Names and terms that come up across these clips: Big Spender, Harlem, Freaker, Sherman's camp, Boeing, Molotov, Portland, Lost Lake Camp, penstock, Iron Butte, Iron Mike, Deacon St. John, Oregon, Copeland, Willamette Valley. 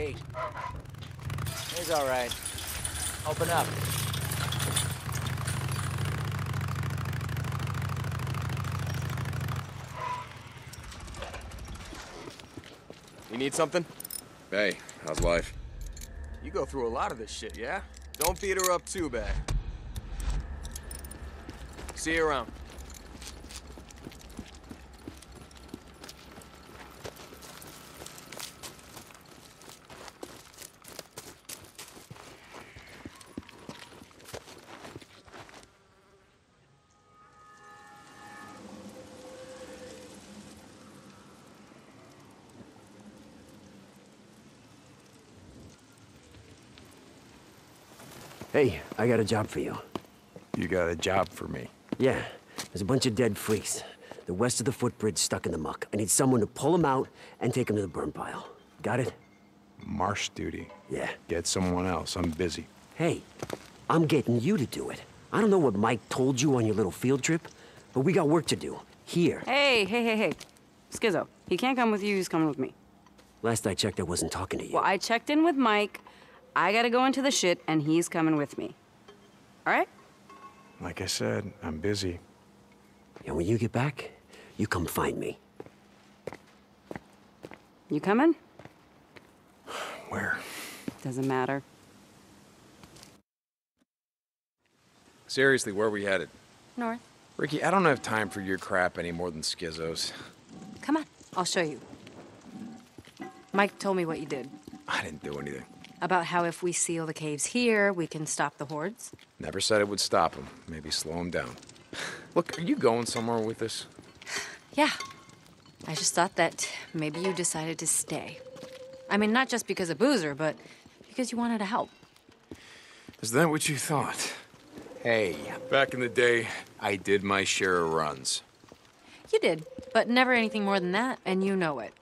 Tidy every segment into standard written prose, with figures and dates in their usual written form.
gate. It's all right. Open up. You need something? Hey, how's life? You go through a lot of this shit, yeah? Don't beat her up too bad. See you around. Hey, I got a job for you. You got a job for me? Yeah. There's a bunch of dead freaks. They're west of the footbridge, stuck in the muck. I need someone to pull them out and take them to the burn pile. Got it? Marsh duty. Yeah. Get someone else. I'm busy. Hey, I'm getting you to do it. I don't know what Mike told you on your little field trip, but we got work to do. Here. Hey. Schizo, he can't come with you. He's coming with me. Last I checked, I wasn't talking to you. Well, I checked in with Mike. I gotta go into the shit, and he's coming with me. All right? Like I said, I'm busy. And when you get back, you come find me. You coming? Where? Doesn't matter. Seriously, where are we headed? North. Ricky, I don't have time for your crap any more than Schizo's. Come on, I'll show you. Mike told me what you did. I didn't do anything. About how if we seal the caves here, we can stop the hordes. Never said it would stop them. Maybe slow them down. Look, are you going somewhere with this? Yeah. I just thought that maybe you decided to stay. I mean, not just because of Boozer, but because you wanted to help. Is that what you thought? Hey, back in the day, I did my share of runs. You did, but never anything more than that, and you know it.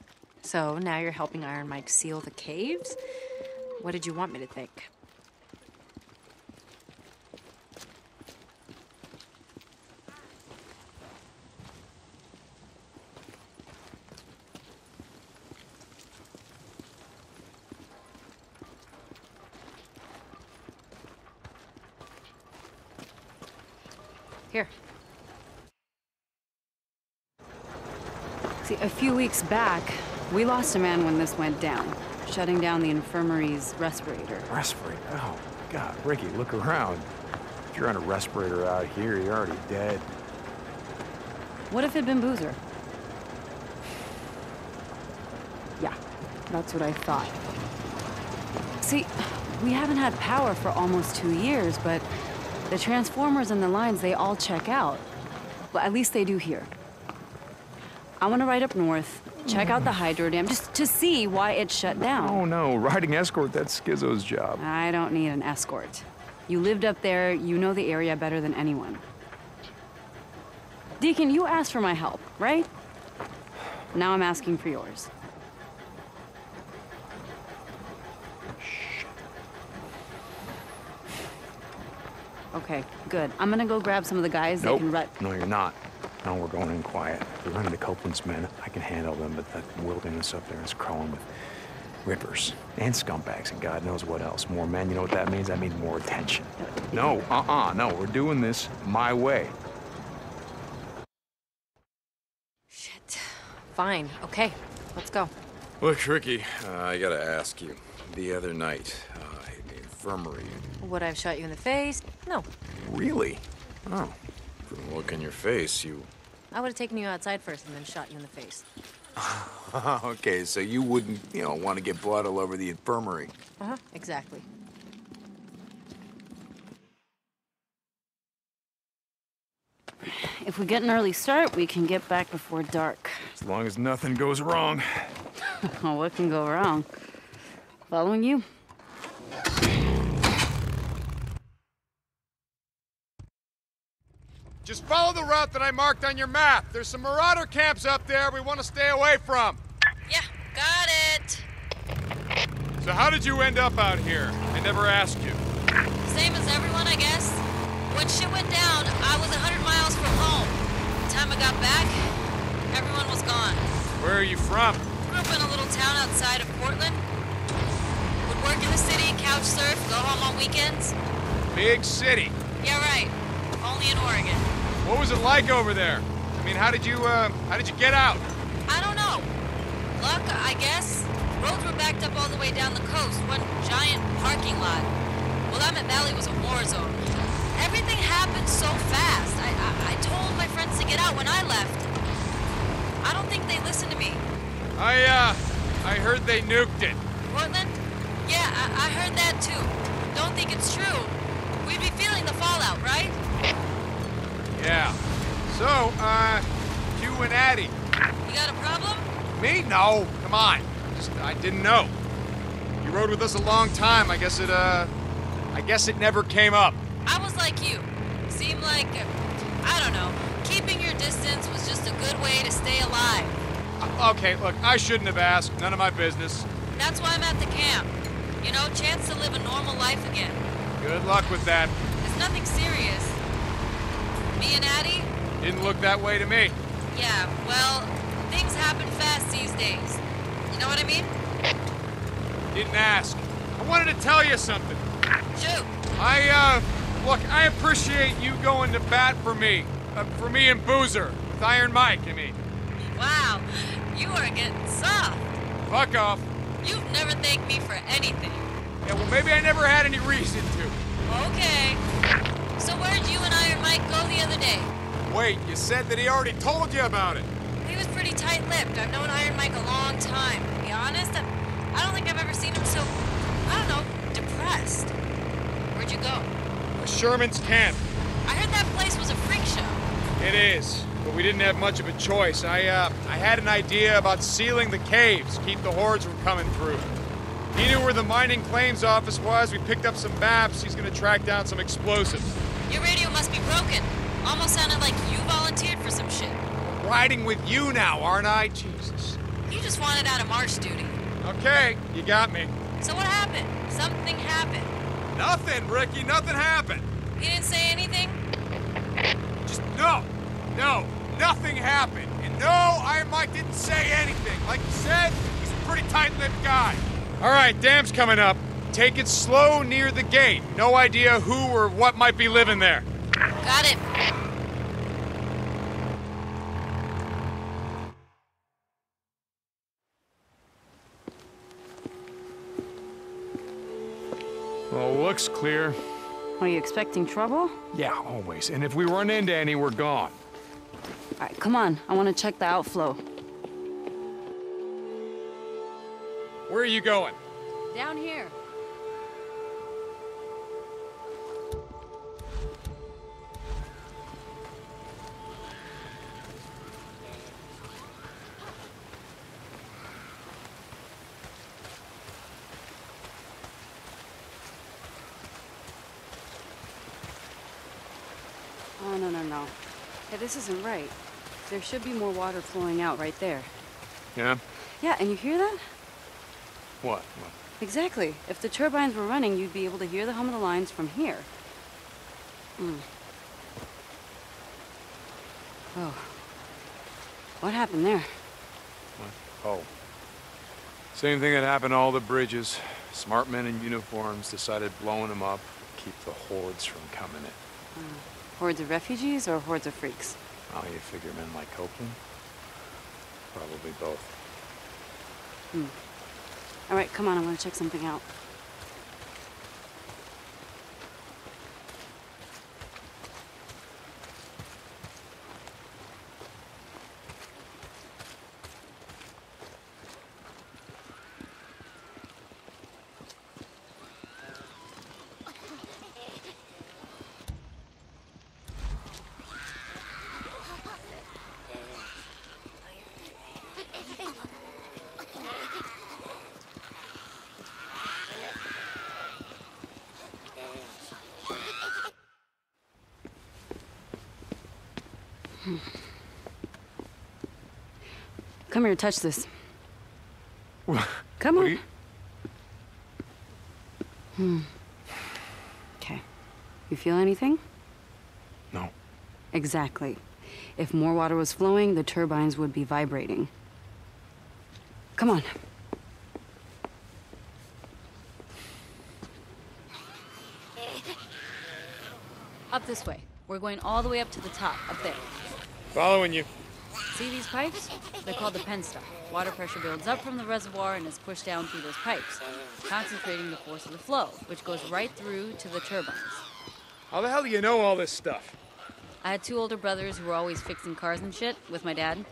So now you're helping Iron Mike seal the caves? What did you want me to think? Here. See, a few weeks back, we lost a man when this went down. Shutting down the infirmary's respirator. Respirator? Oh, God, Ricky, look around. If you're on a respirator out here, you're already dead. What if it'd been Boozer? Yeah, that's what I thought. See, we haven't had power for almost 2 years, but the transformers and the lines, they all check out. Well, at least they do here. I want to ride up north. Check out the hydro dam, just to see why it shut down. Oh no, riding escort, that's Schizo's job. I don't need an escort. You lived up there, you know the area better than anyone. Deacon, you asked for my help, right? Now I'm asking for yours. Shh. Okay, good. I'm gonna go grab some of the guys that can rut. No, you're not. No, we're going in quiet. We're running to Copeland's men. I can handle them, but that wilderness up there is crawling with rippers and scumbags and God knows what else. More men, you know what that means? That means more attention. No, no, we're doing this my way. Shit. Fine, okay, let's go. Look, Ricky, I gotta ask you. The other night, in the infirmary. Would I have shot you in the face? No. Really? Oh. From the look in your face, you... I would have taken you outside first and then shot you in the face. Okay, so you wouldn't, you know, want to get blood all over the infirmary. Uh-huh, exactly. If we get an early start, we can get back before dark. As long as nothing goes wrong. What can go wrong? Following you? Just follow the route that I marked on your map. There's some marauder camps up there we want to stay away from. Yeah, got it. So how did you end up out here? I never asked you. Same as everyone, I guess. When shit went down, I was 100 miles from home. By the time I got back, everyone was gone. Where are you from? Grew up in a little town outside of Portland. Work in the city, couch surf, go home on weekends. Big city. Yeah, right. Only in Oregon. What was it like over there? I mean, how did you get out? I don't know. Luck, I guess. Roads were backed up all the way down the coast. One giant parking lot. Willamette Valley was a war zone. Everything happened so fast. I told my friends to get out when I left. I don't think they listened to me. I heard they nuked it. Portland? Yeah, I heard that too. Don't think it's true. We'd be feeling the fallout, right? Yeah. So, you and Addie. You got a problem? Me? No. Come on. I didn't know. You rode with us a long time. I guess it never came up. I was like you. Seemed like, I don't know, keeping your distance was just a good way to stay alive. Okay, look, I shouldn't have asked. None of my business. That's why I'm at the camp. You know, chance to live a normal life again. Good luck with that. It's nothing serious. Me and Addie? Didn't look that way to me. Yeah, well, things happen fast these days. You know what I mean? Didn't ask. I wanted to tell you something. Shoot. Look, I appreciate you going to bat for me and Boozer, with Iron Mike, I mean. Wow, you are getting soft. Fuck off. You've never thanked me for anything. Yeah, well, maybe I never had any reason to. Okay. So where'd you and Iron Mike go the other day? Wait, you said that he already told you about it. He was pretty tight-lipped. I've known Iron Mike a long time. To be honest, I don't think I've ever seen him so, I don't know, depressed. Where'd you go? Sherman's camp. I heard that place was a freak show. It is, but we didn't have much of a choice. I had an idea about sealing the caves, keep the hordes from coming through. He knew where the mining claims office was. We picked up some maps. He's gonna track down some explosives. Your radio must be broken. Almost sounded like you volunteered for some shit. I'm riding with you now, aren't I? Jesus. You just wanted out of march duty. Okay, you got me. So what happened? Something happened. Nothing, Ricky. Nothing happened. He didn't say anything? Just no. Nothing happened. And no, Iron Mike didn't say anything. Like you said, he's a pretty tight-lipped guy. All right, dam's coming up. Take it slow near the gate. No idea who or what might be living there. Got it. Well, looks clear. Are you expecting trouble? Yeah, always. And if we run into any, we're gone. All right, come on. I want to check the outflow. Where are you going? Down here. No. Yeah, this isn't right. There should be more water flowing out right there. Yeah? Yeah, and you hear that? What? Exactly. If the turbines were running, you'd be able to hear the hum of the lines from here. Oh. What happened there? What? Oh. Same thing that happened to all the bridges. Smart men in uniforms decided blowing them up would keep the hordes from coming in. Hordes of refugees or hordes of freaks? Oh, you figure men like Copeland? Probably both. All right, come on, I want to check something out. Come here, touch this. Come on. Okay. You feel anything? No. Exactly. If more water was flowing, the turbines would be vibrating. Come on. Up this way. We're going all the way up to the top, up there. Following you. See these pipes? They're called the penstock. Water pressure builds up from the reservoir and is pushed down through those pipes, concentrating the force of the flow, which goes right through to the turbines. How the hell do you know all this stuff? I had two older brothers who were always fixing cars and shit with my dad.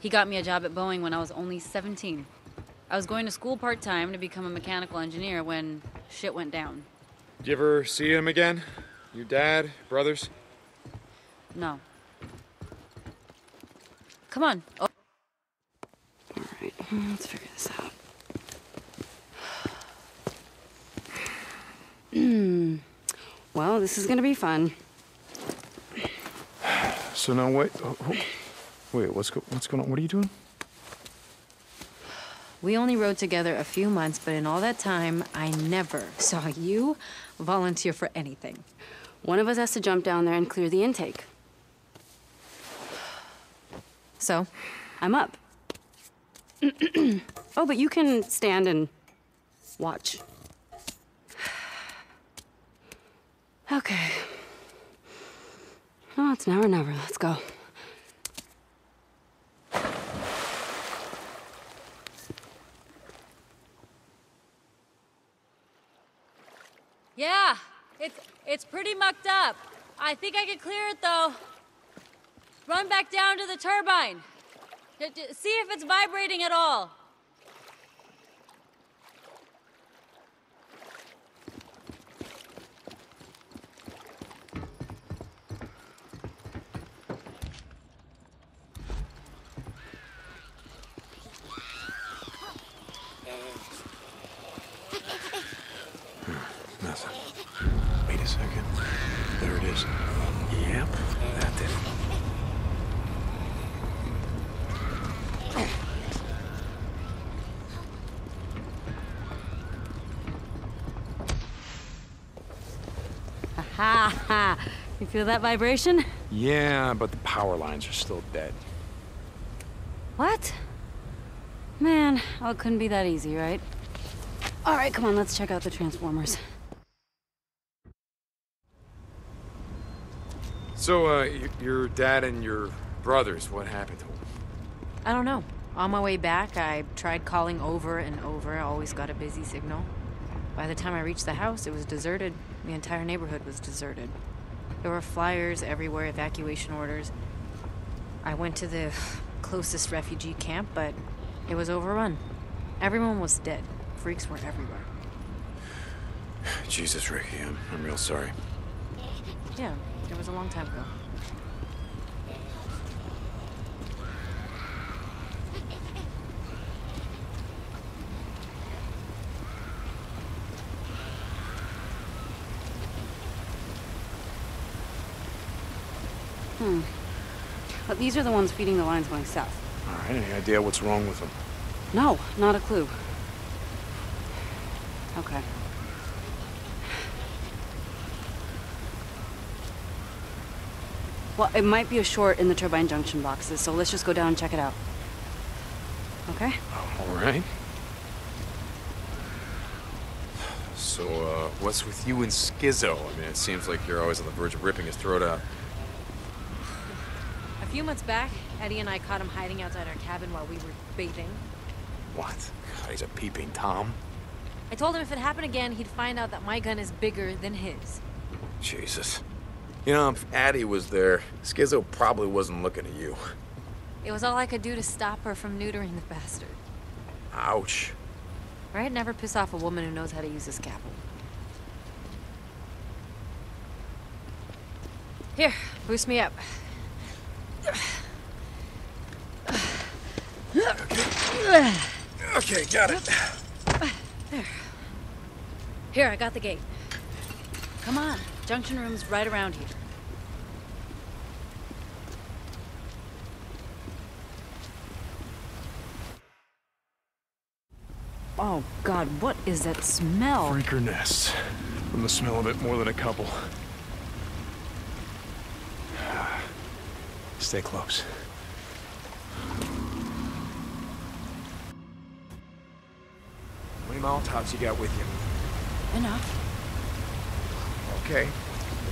He got me a job at Boeing when I was only 17. I was going to school part-time to become a mechanical engineer when shit went down. Did you ever see him again? Your dad, brothers? No. Come on. Oh. All right, let's figure this out. Well, this is gonna be fun. So now wait, wait, what's going on? What are you doing? We only rode together a few months, but in all that time, I never saw you volunteer for anything. One of us has to jump down there and clear the intake. So, I'm up. Oh, but you can stand and watch. Okay. Oh, it's now or never. Let's go. Yeah, it's pretty mucked up. I think I can clear it, though. Run back down to the turbine. See if it's vibrating at all. Nothing. Wait a second. There it is. Yep, that did it. You feel that vibration? Yeah, but the power lines are still dead. What? Man, oh, it couldn't be that easy, right? All right, come on, let's check out the transformers. So, your dad and your brothers, what happened to them? I don't know. On my way back, I tried calling over and over. I always got a busy signal. By the time I reached the house, it was deserted. The entire neighborhood was deserted. There were flyers everywhere, evacuation orders. I went to the closest refugee camp, but it was overrun. Everyone was dead. Freaks were everywhere. Jesus, Ricky, I'm real sorry. Yeah, it was a long time ago. But these are the ones feeding the lines going south. All right, any idea what's wrong with them? No, not a clue. Okay. Well, it might be a short in the turbine junction boxes, so let's just go down and check it out. Okay? All right. So, what's with you and Schizo? I mean, it seems like you're always on the verge of ripping his throat out. A few months back, Eddie and I caught him hiding outside our cabin while we were bathing. What? God, he's a peeping Tom. I told him if it happened again, he'd find out that my gun is bigger than his. Jesus. You know, if Addie was there, Schizo probably wasn't looking at you. It was all I could do to stop her from neutering the bastard. Ouch. Right? Never piss off a woman who knows how to use a scalpel. Here, boost me up. Okay. Okay, got it. There. Here, I got the gate. Come on. Junction room's right around here. Oh, God, what is that smell? Freaker nests. From the smell of it, more than a couple. Stay close. How many Molotovs you got with you? Enough. Okay.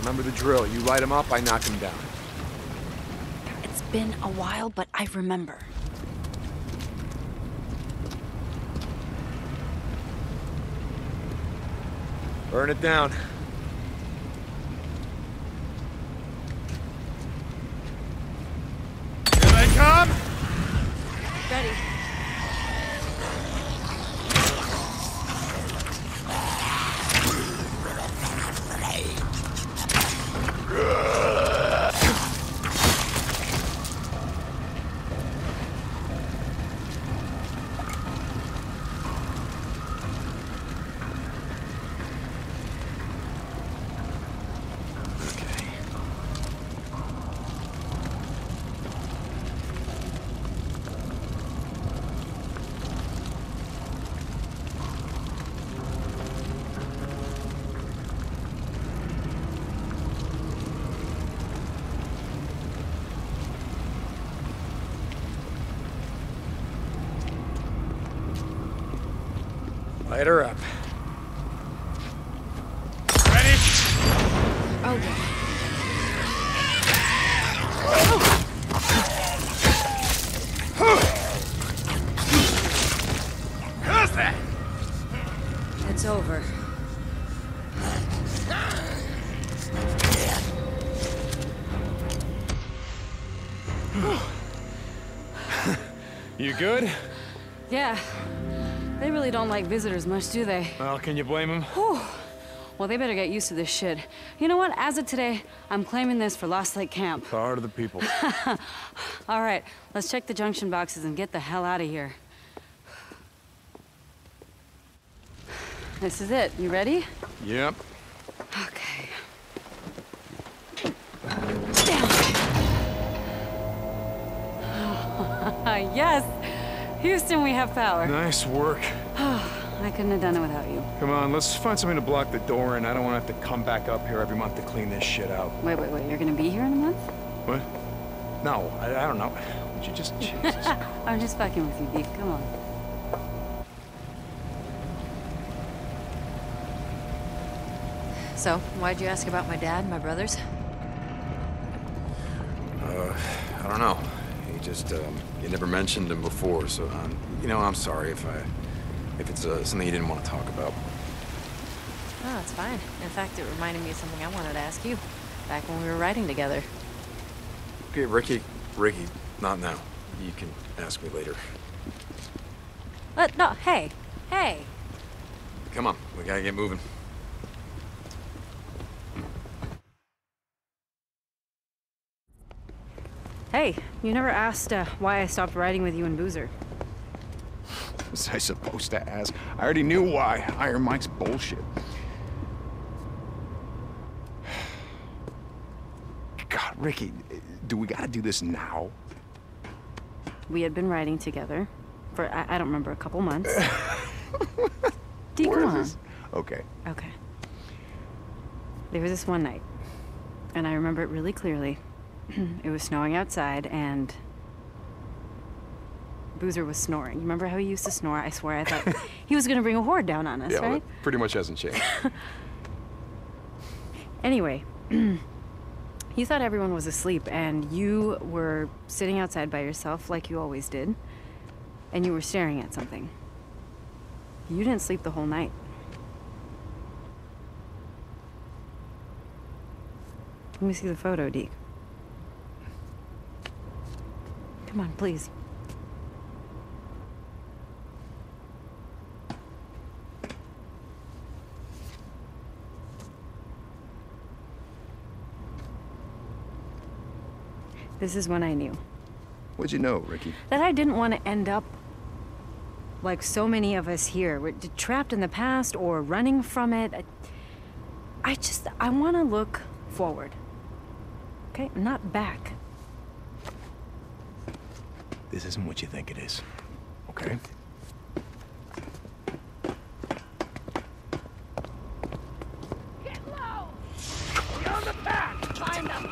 Remember the drill. You light him up, I knock him down. It's been a while, but I remember. Burn it down. Here they come! Ready. Light her up. Ready? Okay. How's that? It's over. You good? Yeah. They really don't like visitors much, do they? Well, can you blame them? Whew. Well, they better get used to this shit. You know what? As of today, I'm claiming this for Lost Lake Camp. The power to the people. All right, let's check the junction boxes and get the hell out of here. This is it. You ready? Yep. Okay. Damn. Yes! Houston, we have power. Nice work. Oh, I couldn't have done it without you. Come on, let's find something to block the door in. I don't want to have to come back up here every month to clean this shit out. Wait, wait, wait. You're going to be here in a month? What? No, I don't know. Would you just... Jesus. I'm just fucking with you, Beef. Come on. So, why'd you ask about my dad and my brothers? I don't know. Just, you never mentioned him before, so, you know, I'm sorry if it's something you didn't want to talk about. No, it's fine. In fact, it reminded me of something I wanted to ask you, back when we were riding together. Okay, Ricky, not now. You can ask me later. But, no, hey! Come on, we gotta get moving. Hey, you never asked why I stopped riding with you and Boozer. Was I supposed to ask? I already knew why. Iron Mike's bullshit. God, Ricky, do we gotta do this now? We had been riding together for, I don't remember, a couple months. D, come on. Okay. There was this one night, and I remember it really clearly. It was snowing outside, and Boozer was snoring. You remember how he used to snore? I swear I thought he was going to bring a horde down on us, right? Yeah, well, that pretty much hasn't changed. Anyway, you thought everyone was asleep, and you were sitting outside by yourself like you always did, and you were staring at something. You didn't sleep the whole night. Let me see the photo, Deke. Come on, please. This is when I knew. What'd you know, Ricky? That I didn't want to end up like so many of us here. We're trapped in the past or running from it. I want to look forward. Okay? Not back. This isn't what you think it is, okay? Get low! Get on the back! Find them!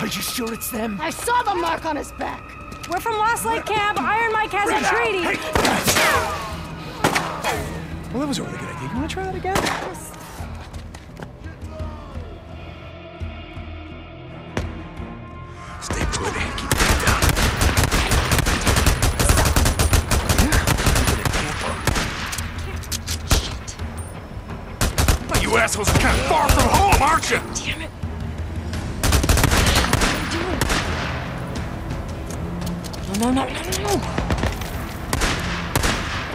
Are you sure it's them? I saw the mark on his back! We're from Lost Lake Camp! Iron Mike has a treaty! Hey. Well, that was a really good idea. You wanna try that again? Yes. Get low. You assholes are kind of far from home, aren't you? Damn it. What are you doing? No.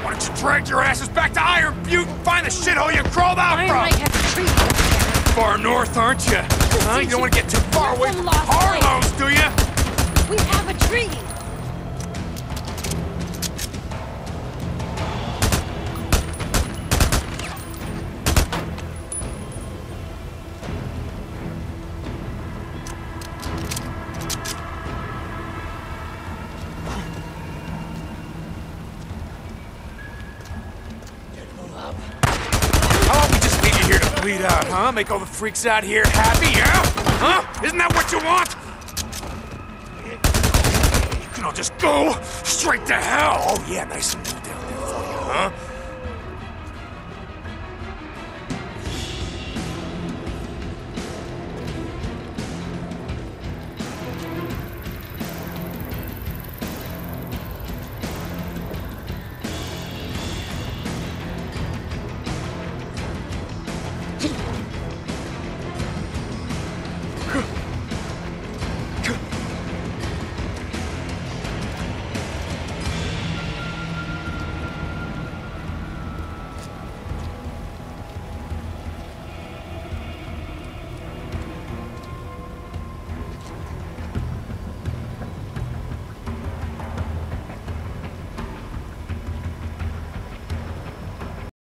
Why don't you drag your asses back to Iron Butte and find the shithole you crawled out from? Iron Mike has a tree. Far north, aren't you? Huh? You don't want to get too far away from Harlem, do you? We have a tree. Huh? Make all the freaks out here happy, yeah? Huh? Isn't that what you want? You can all just go straight to hell. Oh yeah, nice and low down there for you, huh?